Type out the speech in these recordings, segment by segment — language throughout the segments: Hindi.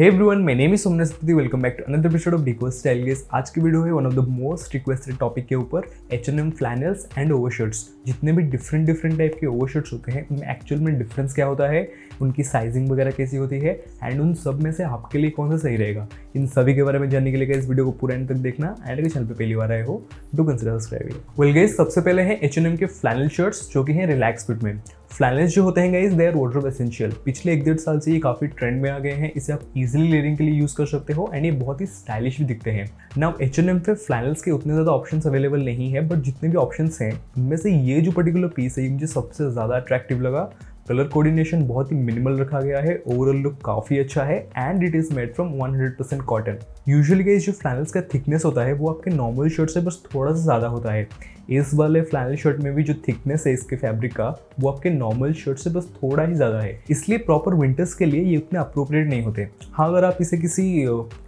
Hey everyone, my name is Somnath, welcome back to another episode of डिको style guys. आज की वीडियो है one of the most requested topic के ऊपर, H&M फ्लैनल्स एंड ओवरशर्ट्स। जितने भी डिफरेंट टाइप के ओवरशर्ट्स होते हैं उनमें एक्चुअल में डिफरेंस क्या होता है, उनकी साइजिंग वगैरह कैसी होती है एंड उन सब में से आपके लिए कौन सा सही रहेगा, इन सभी के बारे में जानने के लिए इस वीडियो को पूरा एंड तक देखना। एंड अगर चैनल पे पहली बार आए हो तो कंसीडर सब्सक्राइब। वेल गाइस, सबसे पहले है H&M के फ्लैनल शर्ट्स जो कि है रिलैक्स फिट में। फ्लैनल्स जो होते हैं guys, they are wardrobe essential. पिछले एक डेढ़ साल से ये काफ़ी ट्रेंड में आ गए हैं। इसे आप इजीली लेयरिंग के लिए यूज़ कर सकते हो एंड ये बहुत ही स्टाइलिश भी दिखते हैं। नाउ H&M पे फ्लैनल्स के उतने ज़्यादा ऑप्शंस अवेलेबल नहीं है, बट जितने भी ऑप्शंस हैं उनमें से ये जो पर्टिकुलर पीस है ये मुझे सबसे ज़्यादा अट्रैक्टिव लगा। कलर कोऑर्डिनेशन बहुत ही मिनिमल रखा गया है, ओवरऑल लुक काफ़ी अच्छा है and it is made from 100% cotton. Usually guys, जो फ्लैनल्स का थिकनेस होता है वो आपके नॉर्मल शर्ट से बस थोड़ा सा ज़्यादा होता है। इस वाले फ्लैनल शर्ट में भी जो थिकनेस है इसके फैब्रिक का वो आपके नॉर्मल शर्ट से बस थोड़ा ही ज़्यादा है, इसलिए प्रॉपर विंटर्स के लिए ये उतने अप्रोप्रिएट नहीं होते। हाँ, अगर आप इसे किसी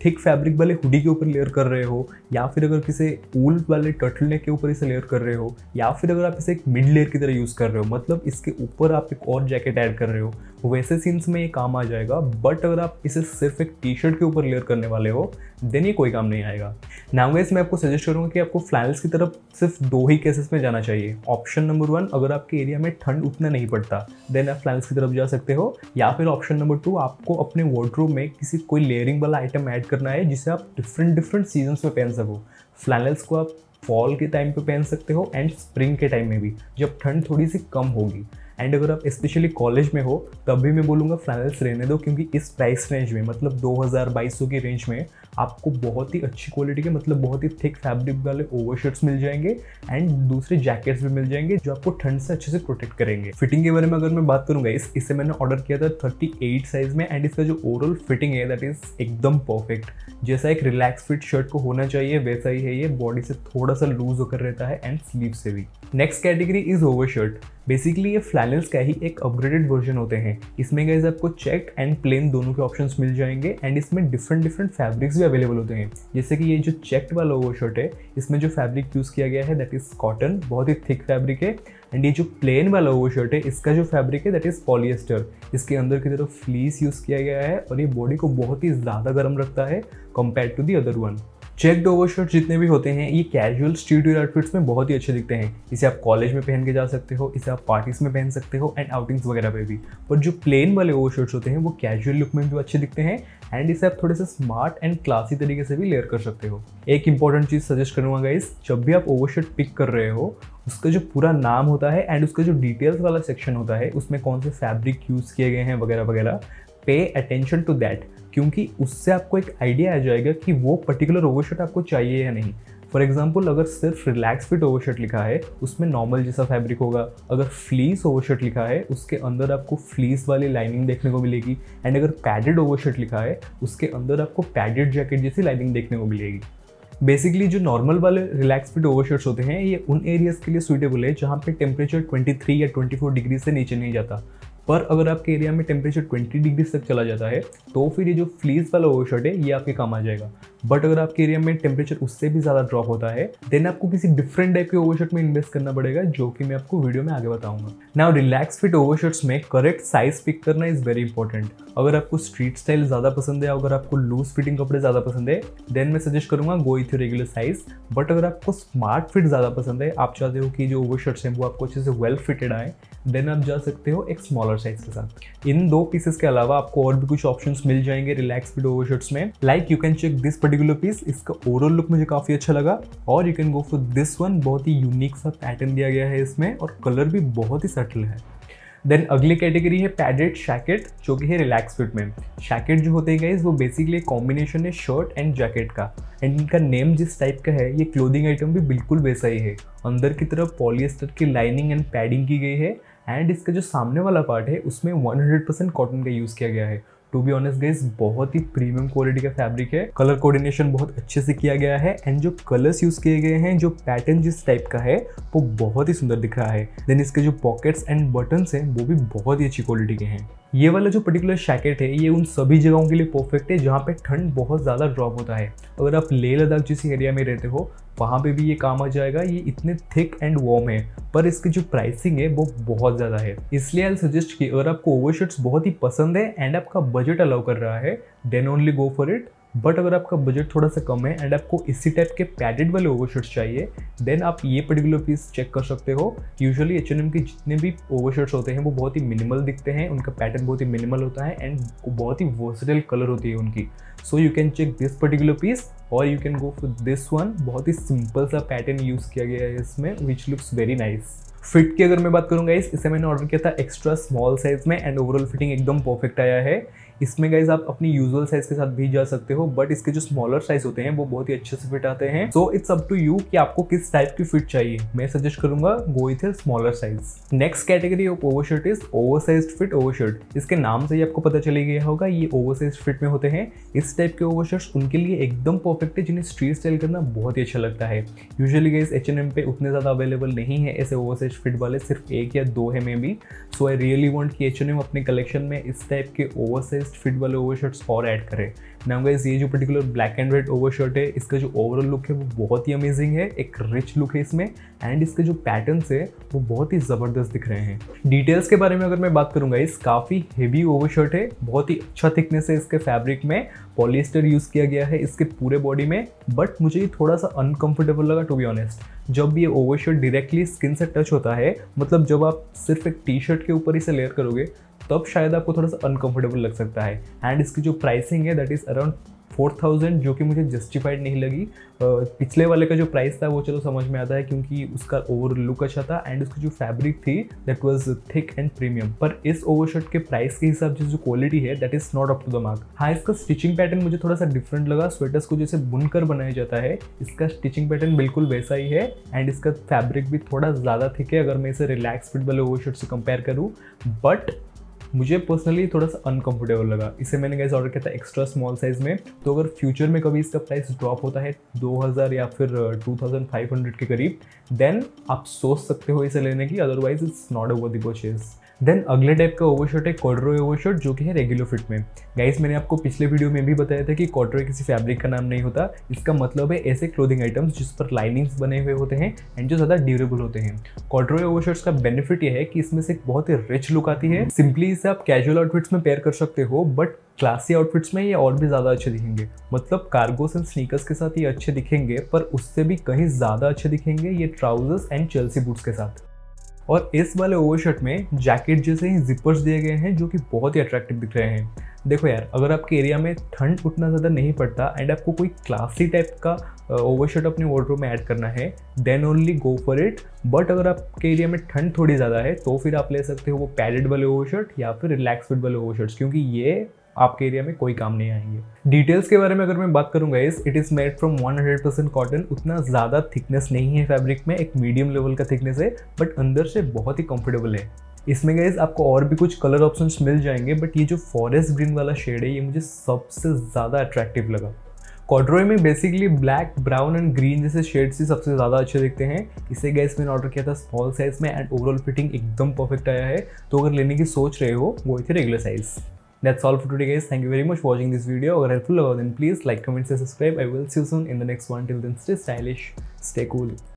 थिक फैब्रिक वाले हुडी के ऊपर लेयर कर रहे हो, या फिर अगर किसी वूल वाले टर्टलनेक के ऊपर इसे लेयर कर रहे हो, या फिर अगर आप इसे एक मिड लेयर की तरह यूज़ कर रहे हो, मतलब इसके ऊपर आप एक और जैकेट ऐड कर रहे हो, वैसे सीन्स में ये काम आ जाएगा। बट अगर आप इसे सिर्फ एक टी शर्ट के ऊपर लेयर करने वाले हो देन ये कोई काम नहीं आएगा। नाउ गाइस, मैं आपको सजेस्ट करूँगा कि आपको फ्लैनल्स की तरफ सिर्फ दो ही केसेस में जाना चाहिए। ऑप्शन नंबर वन, अगर आपके एरिया में ठंड उतना नहीं पड़ता देन आप फ्लैनल्स की तरफ जा सकते हो, या फिर ऑप्शन नंबर टू, आपको अपने वार्डरोब में किसी कोई लेयरिंग वाला आइटम ऐड करना है जिसे आप डिफरेंट सीजन्स में पहन सको। फ्लैनल्स को आप फॉल के टाइम पे पहन सकते हो एंड स्प्रिंग के टाइम में भी, जब ठंड थोड़ी सी कम होगी। एंड अगर आप स्पेशली कॉलेज में हो तब भी मैं बोलूँगा फ्लैनल्स रहने दो, क्योंकि इस प्राइस रेंज में, मतलब 2000-2200 की रेंज में आपको बहुत ही अच्छी क्वालिटी के, मतलब बहुत ही थिक फैब्रिक वाले ओवरशर्ट्स मिल जाएंगे एंड दूसरे जैकेट्स भी मिल जाएंगे जो आपको ठंड से अच्छे से प्रोटेक्ट करेंगे। फिटिंग के बारे में अगर मैं बात करूँगा, इसे मैंने ऑर्डर किया था 38 साइज़ में एंड इसका जो ओवरऑल फिटिंग है दैट इज़ एकदम परफेक्ट। जैसा एक रिलैक्स फिट शर्ट को होना चाहिए वैसा ही है ये, बॉडी से थोड़ा सा लूज होकर रहता है एंड स्लीव से भी। Next category is overshirt. Basically ये फ्लैनल्स का ही एक अपग्रेडेड वर्जन होते हैं। इसमें गाइस आपको चेक एंड प्लेन दोनों के ऑप्शंस मिल जाएंगे एंड इसमें डिफरेंट फैब्रिक्स भी अवेलेबल होते हैं। जैसे कि ये जो चेक्ड वाला ओवरशर्ट है इसमें जो फैब्रिक यूज़ किया गया है दैट इज़ कॉटन, बहुत ही थिक फैब्रिक है। एंड ये जो प्लेन वाला ओवरशर्ट है इसका जो फैब्रिक है दैट इज़ पॉलिएस्टर। इसके अंदर की तरफ फ्लीस यूज़ किया गया है और ये बॉडी को बहुत ही ज़्यादा गर्म रखता है compare to the other one. Checked overshirt जितने भी होते हैं ये कैजुअल स्ट्रीट वेयर आउटफिट्स में बहुत ही अच्छे दिखते हैं। इसे आप कॉलेज में पहन के जा सकते हो, इसे आप पार्टीज में पहन सकते हो एंड आउटिंग्स वगैरह पे भी। पर जो प्लेन वाले ओवरशर्ट्स होते हैं वो कैजुअल लुक में भी अच्छे दिखते हैं एंड इसे आप थोड़े से स्मार्ट एंड क्लासी तरीके से भी लेयर कर सकते हो। एक इंपॉर्टेंट चीज़ सजेस्ट करूँगा गाइस, जब भी आप ओवरशर्ट पिक कर रहे हो उसका जो पूरा नाम होता है एंड उसका जो डिटेल्स वाला सेक्शन होता है उसमें कौन से फैब्रिक यूज़ किए गए हैं वगैरह वगैरह, पे अटेंशन टू दैट, क्योंकि उससे आपको एक आइडिया आ जाएगा कि वो पर्टिकुलर ओवरशर्ट आपको चाहिए या नहीं। फॉर एग्जाम्पल, अगर सिर्फ रिलैक्स फिट ओवरशर्ट लिखा है उसमें नॉर्मल जैसा फैब्रिक होगा, अगर फ्लीस ओवरशर्ट लिखा है उसके अंदर आपको फ्लीस वाली लाइनिंग देखने को मिलेगी एंड अगर पैडेड ओवरशर्ट लिखा है उसके अंदर आपको पैडेड जैकेट जैसी लाइनिंग देखने को मिलेगी। बेसिकली जो नॉर्मल वाले रिलैक्स फिट ओवरशर्ट्स होते हैं ये उन एरियाज़ के लिए सूटेबल है जहाँ पे टेम्परेचर 23 या 24 डिग्री से नीचे नहीं जाता। पर अगर आपके एरिया में टेम्परेचर 20 डिग्री तक चला जाता है तो फिर ये जो फ्लीस वाला ओवरशर्ट है ये आपके काम आ जाएगा। बट अगर आपके एरिया में टेम्परेचर उससे भी ज़्यादा ड्रॉप होता है देन आपको किसी डिफरेंट टाइप के ओवरशर्ट में इन्वेस्ट करना पड़ेगा, जो कि मैं आपको वीडियो में आगे बताऊंगा। नाउ रिलैक्स फिट ओवरशर्ट्स में करेक्ट साइज़ पिक करना इज़ वेरी इंपॉर्टेंट। अगर आपको स्ट्रीट स्टाइल ज़्यादा पसंद है, अगर आपको लूज फिटिंग कपड़े ज़्यादा पसंद है देन मैं सजेस्ट करूँगा go with regular size. But अगर आपको स्मार्ट फिट ज़्यादा पसंद है, आप चाहते हो कि जो ओवरशर्ट्स हैं वो आपको अच्छे से वेल फिटेड आए, देन आप जा सकते हो एक स्मॉलर साइज के साथ। इन दो पीसेस के अलावा आपको और भी कुछ ऑप्शंस मिल जाएंगे रिलैक्स फिट ओवरशर्ट्स में। Like you can check this particular piece, इसका ओवरऑल लुक मुझे काफ़ी अच्छा लगा, और you can go for this one, बहुत ही यूनिक सा पैटर्न दिया गया है इसमें और कलर भी बहुत ही सटल है। देन अगली कैटेगरी है पैडेड जैकेट, जो कि है रिलैक्स फिट में। जैकेट जो होते हैं गाइस वो बेसिकली कॉम्बिनेशन है शर्ट एंड जैकेट का, एंड इनका नेम जिस टाइप का है ये क्लोथिंग आइटम भी बिल्कुल वैसा ही है। अंदर की तरफ पॉलिएस्टर की लाइनिंग एंड पैडिंग की गई है एंड इसका जो सामने वाला पार्ट है उसमें 100% कॉटन का यूज़ किया गया है। टू बी ऑनेस्ट गाइस, बहुत ही प्रीमियम क्वालिटी का फैब्रिक है, कलर कोऑर्डिनेशन बहुत अच्छे से किया गया है एंड जो कलर्स यूज़ किए गए हैं, जो पैटर्न जिस टाइप का है वो बहुत ही सुंदर दिख रहा है। देन इसके जो पॉकेट्स एंड बटन्स हैं वो भी बहुत ही अच्छी क्वालिटी के हैं। ये वाला जो पर्टिकुलर जैकेट है ये उन सभी जगहों के लिए परफेक्ट है जहाँ पे ठंड बहुत ज़्यादा ड्रॉप होता है। अगर आप लेह लद्दाख जिस एरिया में रहते हो वहाँ पे भी ये काम आ जाएगा। ये इतने थिक एंड वार्म है पर इसकी जो प्राइसिंग है वो बहुत ज़्यादा है, इसलिए आई सजेस्ट कि अगर आपको ओवरशर्ट्स बहुत ही पसंद है एंड आपका बजट अलाउ कर रहा है then only go for it. But अगर आपका बजट थोड़ा सा कम है एंड आपको इसी टाइप के पैडेड वाले ओवरशर्ट्स चाहिए देन आप ये पर्टिकुलर पीस चेक कर सकते हो। यूजुअली H&M के जितने भी ओवरशर्ट्स होते हैं वो बहुत ही मिनिमल दिखते हैं, उनका पैटर्न बहुत ही मिनिमल होता है एंड बहुत ही वर्सेटाइल कलर होती है उनकी। So you can check this particular piece और you can go for this one. बहुत ही सिंपल सा पैटर्न यूज़ किया गया है इसमें which looks very nice. Fit की अगर मैं बात करूँगा इसे मैंने ऑर्डर किया था एक्स्ट्रा स्मॉल साइज़ में एंड ओवरऑल फिटिंग एकदम परफेक्ट आया है। इसमें गाइज आप अपनी यूजुअल साइज के साथ भी जा सकते हो बट इसके जो स्मॉलर साइज होते हैं वो बहुत ही अच्छे से फिट आते हैं। So it's up to you कि आपको किस टाइप की फिट चाहिए। मैं सजेस्ट करूंगा go with your smaller size. Next category of overshirt is oversized fit overshirt. इसके नाम से ही आपको पता चल गया होगा ये ओवरसाइज्ड फिट में होते हैं। इस टाइप के ओवरशर्ट्स उनके लिए एकदम परफेक्ट है जिन्हें स्ट्रीट स्टाइल करना बहुत ही अच्छा लगता है। यूजुअली गाइज H&M पे उतने ज़्यादा अवेलेबल नहीं है ऐसे ओवरसाइज्ड फिट वाले, सिर्फ एक या दो है maybe. So I really want कि H&M अपने कलेक्शन में इस टाइप के ओवरसाइज फिट वाले ओवरशर्ट्स और ऐड करें। नाउ गाइस ये जो particular black and white overshirt है इसका जो ओवरऑल लुक है वो बहुत ही अमेजिंग है, एक रिच लुक है इसमें एंड इसके जो पैटर्न्स है वो बहुत ही ज़बरदस्त दिख रहे हैं। डिटेल्स के बारे में अगर मैं बात करूँगा इस काफ़ी हेवी ओवरशर्ट है, बहुत ही अच्छा थिकनेस है इसके फैब्रिक में, पॉलिएस्टर यूज़ किया गया है इसके पूरे बॉडी में। बट मुझे ये थोड़ा सा अनकंफर्टेबल लगा टू बी ऑनेस्ट जब ये ओवरशर्ट डायरेक्टली स्किन से टच होता है, मतलब जब आप सिर्फ एक टी शर्ट के ऊपर इसे लेयर करोगे तब शायद आपको थोड़ा सा अनकंफर्टेबल लग सकता है। एंड इसकी जो प्राइसिंग है दैट इज़ अराउंड 4000 जो कि मुझे जस्टिफाइड नहीं लगी। पिछले वाले का जो प्राइस था वो चलो समझ में आता है क्योंकि उसका ओवर लुक अच्छा था एंड उसकी जो फैब्रिक थी that was thick and premium. पर इस ओवरशर्ट के प्राइस के हिसाब से जो क्वालिटी है that is not up to the mark. हाँ इसका स्टिचिंग पैटर्न मुझे थोड़ा सा डिफरेंट लगा, स्वेटर्स को जैसे बुनकर बनाया जाता है इसका स्टिचिंग पैटर्न बिल्कुल वैसा ही है एंड इसका फैब्रिक भी थोड़ा ज़्यादा थिक है अगर मैं इसे रिलैक्स फिट वाले ओवरशर्ट से कंपेयर करूँ। बट मुझे पर्सनली थोड़ा सा अनकंफर्टेबल लगा, इसे मैंने गाइस ऑर्डर किया था एक्स्ट्रा स्मॉल साइज़ में। तो अगर फ्यूचर में कभी इसका प्राइस ड्रॉप होता है 2000 या फिर 2500 के करीब देन आप सोच सकते हो इसे लेने की, otherwise it's not over the purchase. Then अगले टाइप का ओवरशर्ट है कॉर्डरोय ओवरशर्ट जो कि है रेगुलर फिट में। गाइस मैंने आपको पिछले वीडियो में भी बताया था कि कॉर्डरोय किसी फैब्रिक का नाम नहीं होता, इसका मतलब है ऐसे क्लोथिंग आइटम्स जिस पर लाइनिंग्स बने हुए होते हैं एंड जो ज़्यादा ड्यूरेबल होते हैं। कॉर्डरोय ओवरशर्ट्स का बेनिफिट यह है कि इसमें से एक बहुत ही रिच लुक आती है। सिंपली इसे आप कैजुअल आउटफिट्स में पेयर कर सकते हो बट क्लासी आउटफिट्स में ये और भी ज़्यादा अच्छे दिखेंगे, मतलब कार्गोस एंड स्नीकर्स के साथ ये अच्छे दिखेंगे पर उससे भी कहीं ज़्यादा अच्छे दिखेंगे ये ट्राउजर्स एंड चेल्सी बूट्स के साथ। और इस वाले ओवरशर्ट में जैकेट जैसे ही जिपर्स दिए गए हैं जो कि बहुत ही अट्रैक्टिव दिख रहे हैं। देखो यार अगर आपके एरिया में ठंड उतना ज़्यादा नहीं पड़ता एंड आपको कोई क्लासी टाइप का ओवरशर्ट अपने वार्डरोब में ऐड करना है then only go for it. But अगर आपके एरिया में ठंड थोड़ी ज़्यादा है तो फिर आप ले सकते हो वो पैडेड वाले ओवरशर्ट या फिर रिलैक्स फिट वाले ओवरशर्ट्स क्योंकि ये आपके एरिया में कोई काम नहीं आएंगे। डिटेल्स के बारे में अगर मैं बात करूँगा इस it is made from 100% cotton. उतना ज़्यादा थिकनेस नहीं है फैब्रिक में, एक मीडियम लेवल का थिकनेस है बट अंदर से बहुत ही कंफर्टेबल है। इसमें गाइस आपको और भी कुछ कलर ऑप्शंस मिल जाएंगे बट ये जो फॉरेस्ट ग्रीन वाला शेड है ये मुझे सबसे ज़्यादा अट्रैक्टिव लगा। कॉर्डरोय में basically black, brown and green जैसे शेड्स ही सबसे ज़्यादा अच्छे दिखते हैं। इसे गाइस मैंने ऑर्डर किया था स्मॉल साइज़ में एंड ओवरऑल फिटिंग एकदम परफेक्ट आया है। तो अगर लेने की सोच रहे हो वो थे regular size. That's all for today guys. Thank you very much for watching this video. Agar helpful laga then please like, comment and subscribe. I will see you soon in the next one. Till then stay stylish, stay cool.